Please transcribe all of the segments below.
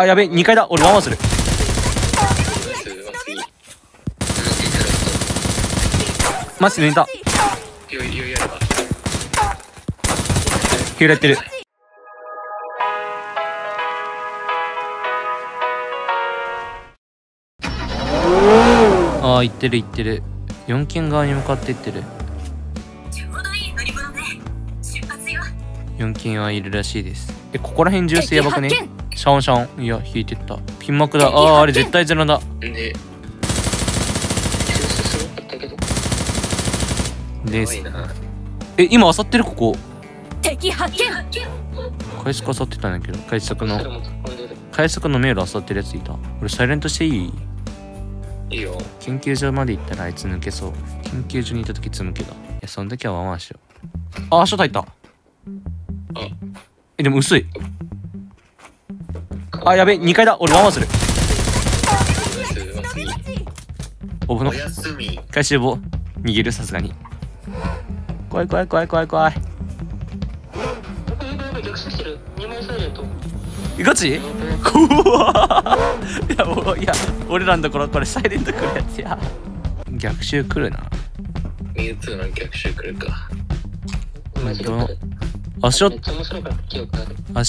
あ、やべえ、2階だ。俺ワンワンする。マジで寝た。ヒューラやってる。あー、行ってる行ってる。4軒側に向かって行ってる。4軒はいるらしいです。え、ここら辺銃声やばくね。シャオンシャオン、いや引いてった。ピンマークだ。あー、あれ絶対ゼロだ。ですえ、今漁ってる。ここ敵発見。快速漁ってたんだけど、快速の迷路漁ってるやついた。俺サイレントしていい？いいよ。研究所まで行ったらあいつ抜けそう。研究所にいた時つむけだ。いや、その時はワンワンしよう。あー、ショータ入った。え、でも薄い。あ、やべえ、2階だ。俺ワンワンする。おぶの回収棒逃げる。さすがに怖い怖い怖い怖い怖い。ガチ？いや、俺らのところこれサイレント来るやつや。逆襲来るな。ミュウツーの逆襲来るか。足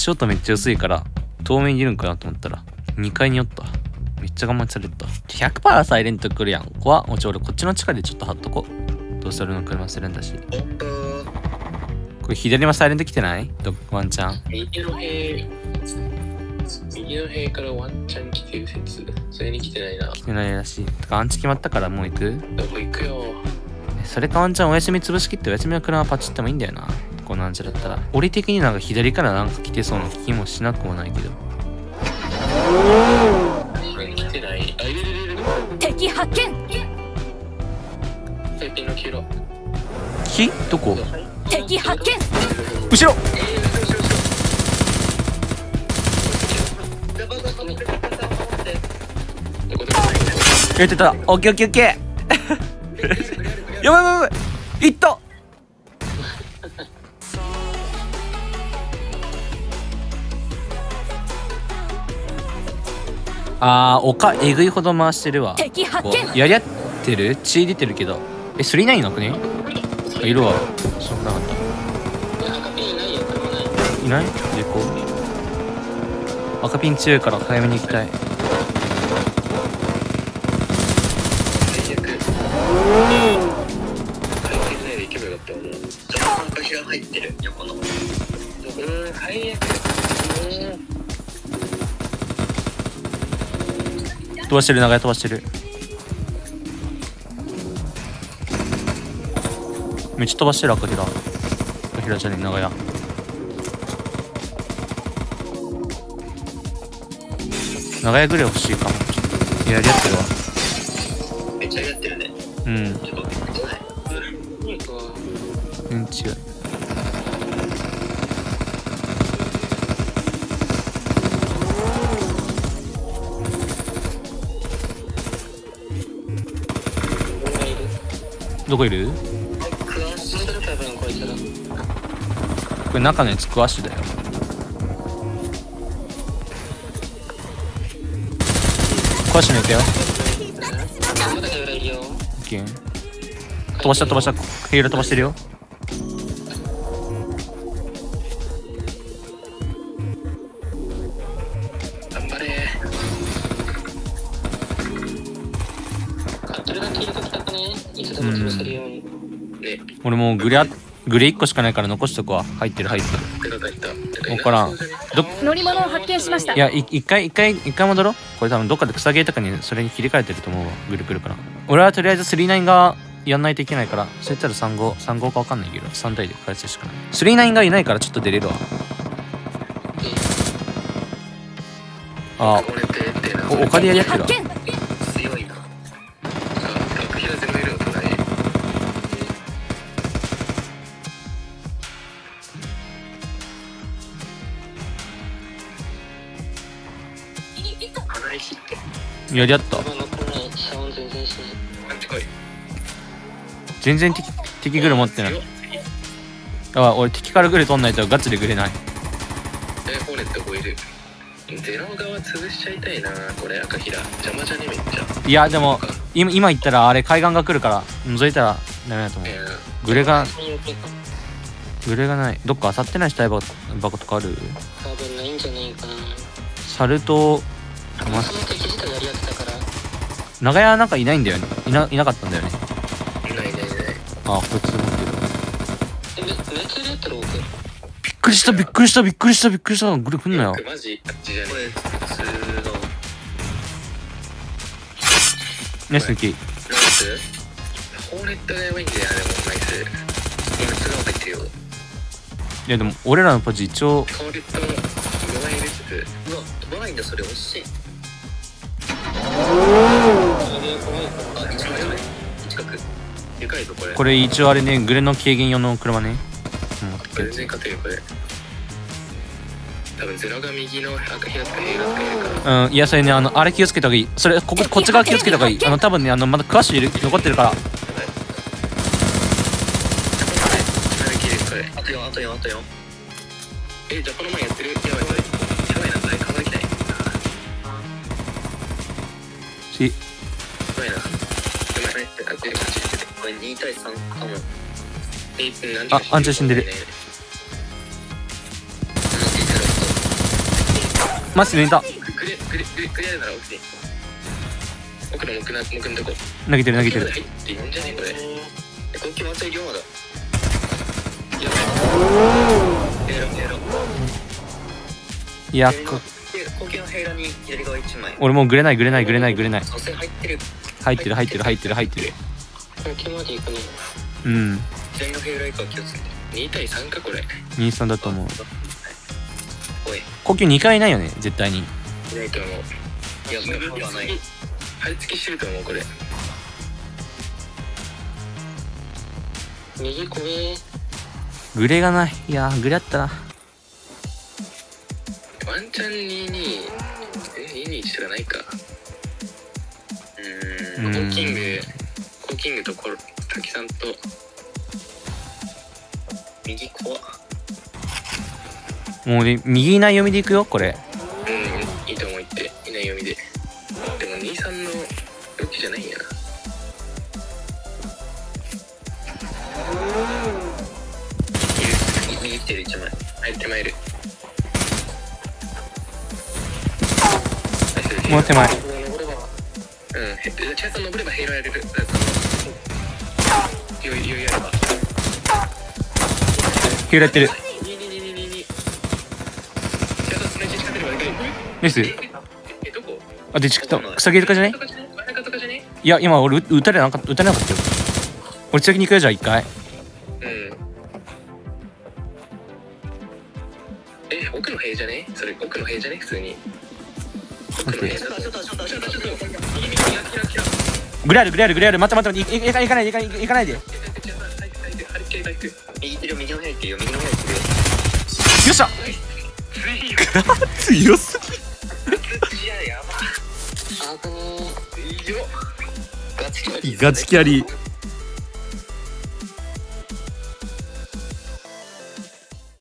音めっちゃ薄いから透明にいるんかなと思ったら2階に寄った。めっちゃ我慢された。 100% サイレント来るやん。こわもちろん俺こっちの地下でちょっと貼っとこう。どうせ俺の車するんだし。これ左もサイレント来てないワンチャン。右の塀からワンチャン来てる説。それに来てないな。来てないらしい。とかアンチ決まったからもう行く。どこ行くよ。それかワンチャンお休み潰しきってお休みの車パチってもいいんだよな。このアンチだったら俺的になんか左からなんか来てそうな気もしなくもないけど。来てない。あ、いるいるいる。敵発見。敵の黄色。木？どこ？敵発見。後ろ。やってた。オッケーオッケーオッケー。やばいやばい。いった。あー、丘えぐいほど回してるわ。やり合ってる。血出てるけど。え、それいないなくね。あ、色はそんなかった。いない。でこう赤ピン強いから早めに行きたい。飛ばしてる。長屋飛ばしてる。めっちゃ飛ばしてる。赤平じゃねえ、長屋。長屋ぐらい欲しいかも。いや、やり合ってるわ。めっちゃやり合ってるね。うん、うん、違う。どこいる？これ中のやつクワッシュだよ。クワッシュ抜いたよ。飛ばした飛ばした。ヘイラ飛ばしてるよ。俺もうグレ1個しかないから残しとくわ。入ってる。分からん。乗り物を発見しました。いや、一回戻ろう。これ多分どっかで草ゲーとかにそれに切り替えてると思うわ。ぐるぐるから。俺はとりあえず39がやんないといけないから、そしたら35か分かんないけど、3体で返すしかない。39がいないからちょっと出れるわ。ああ、お金やりやってるわ。やり合った。全然敵グル持ってない。あ、俺敵からグル取んないとガチでグレない。ゼロ側潰しちゃいたいな。これ赤平邪魔じゃねめっちゃ。いやでも今行ったらあれ海岸が来るから覗いたらダメだと思う。グレがない。どっか当たってない死体箱とかある？多分ないんじゃないかな。サルとマスク。長屋なんかいないんだよね。いなかったんだよね。いないいないいない。あ、こいつ持ってる。めっちゃ出てる。びっくりしたびっくりしたびっくりしたびっくりした。グレ来んなよ。マジ？これ普通の。ナイス抜き。ナイス。ホーレットがやばいんだよ。でもナイス。今すぐ入ってよ。いやでも俺らのポジ一応。ホーレットの弱いレス。うわ飛ばないんだそれ惜しい。これ一応あれね、グレの軽減用の車ね。これ全然勝てるこれ。多分ゼロが右の赤平と映画使えるから。うん、いやそれね、あれ気をつけた方がいい。それこっち側気をつけた方がいい。多分ね、まだクラッシュ残ってるから。あとよあとよあとよ。じゃあこの前やってる。やばいこれ。うまいな。うまいな。これ2対3かも。あ、アンチ死んでる。マジで寝た。投げてる投げてる。いや俺もうグレない入ってるうん2対3かこれ23だと思う。呼吸2回ないよね絶対に。いないと思う。いや無理はない。張り付きしてると思う。これ右これグレがない。いやグレあったな。ワンチャン22、22しかないか。コーキングと滝さんと右コア。もうね、右いない読みでいくよこれ。いいと思う。いない読みで。でも23の武器じゃないんやな。右来てる1枚。入ってまいる。もう手前。チャンス登ればヘイロやれる。余裕やれば。ヘイロやってる。ミス。どこ？あ、でちくと草切りとかじゃね？いや今俺打たれなかったよ。俺先に行くよじゃあ一回。奥の兵じゃね？それ奥の兵じゃね？普通に。グレある待って行かないでよっしゃ強すぎ。ガチキャリー。